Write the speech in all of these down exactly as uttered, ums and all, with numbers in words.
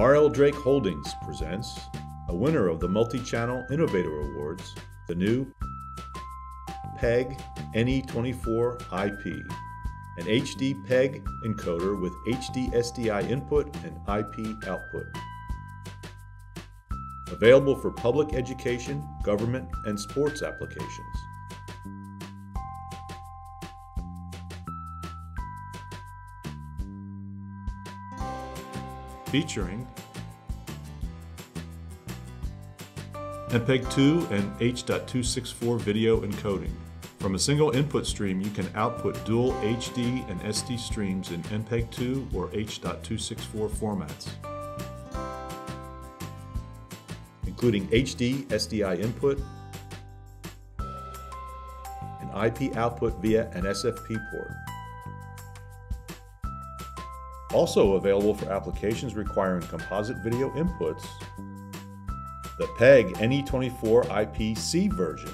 R L Drake Holdings presents a winner of the Multi-Channel Innovator Awards, the new PEG N E twenty-four I P, an H D PEG encoder with H D S D I input and I P output. Available for public education, government, and sports applications. Featuring M P E G two and H point two six four video encoding. From a single input stream, you can output dual H D and S D streams in M P E G two or H point two six four formats, including H D S D I input and I P output via an S F P port. Also available for applications requiring composite video inputs, the PEG N E twenty-four I P C version,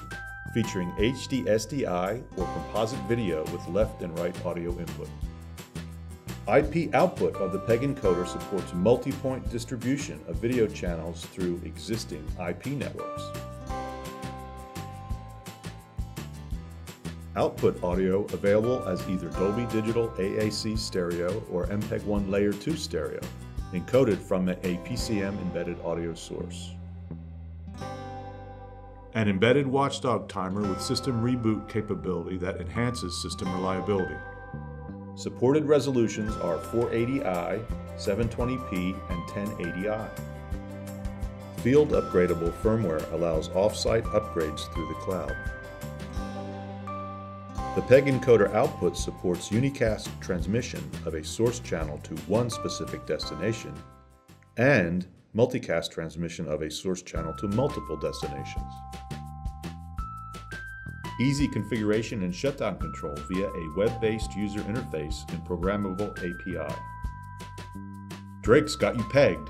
featuring H D S D I or composite video with left and right audio input. I P output of the PEG encoder supports multi-point distribution of video channels through existing I P networks. Output audio available as either Dolby Digital A A C stereo or M P E G one Layer two stereo, encoded from a P C M embedded audio source. An embedded watchdog timer with system reboot capability that enhances system reliability. Supported resolutions are four eighty i, seven twenty p, and ten eighty i. Field upgradable firmware allows off-site upgrades through the cloud. The PEG encoder output supports unicast transmission of a source channel to one specific destination and multicast transmission of a source channel to multiple destinations. Easy configuration and shutdown control via a web-based user interface and programmable A P I. Drake's got you pegged.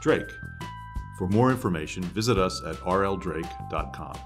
Drake. For more information, visit us at r l drake dot com.